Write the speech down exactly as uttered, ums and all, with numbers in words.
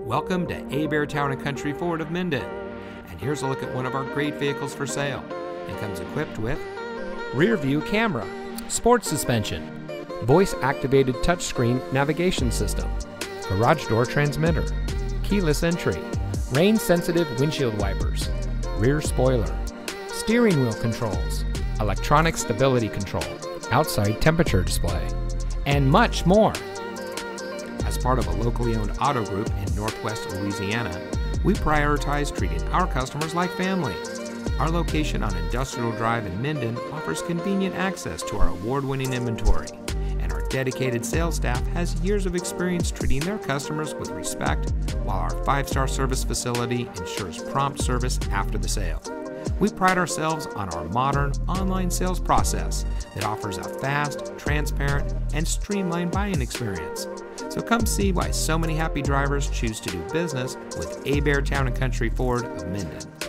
Welcome to Hebert's Town and Country Ford of Minden. And here's a look at one of our great vehicles for sale. It comes equipped with rear view camera, sports suspension, voice activated touchscreen navigation system, garage door transmitter, keyless entry, rain sensitive windshield wipers, rear spoiler, steering wheel controls, electronic stability control, outside temperature display, and much more. As part of a locally owned auto group in Northwest Louisiana, we prioritize treating our customers like family. Our location on Industrial Drive in Minden offers convenient access to our award-winning inventory, and our dedicated sales staff has years of experience treating their customers with respect, while our five-star service facility ensures prompt service after the sale. We pride ourselves on our modern online sales process that offers a fast, transparent, and streamlined buying experience. So come see why so many happy drivers choose to do business with Hebert's Town and Country Ford of Minden.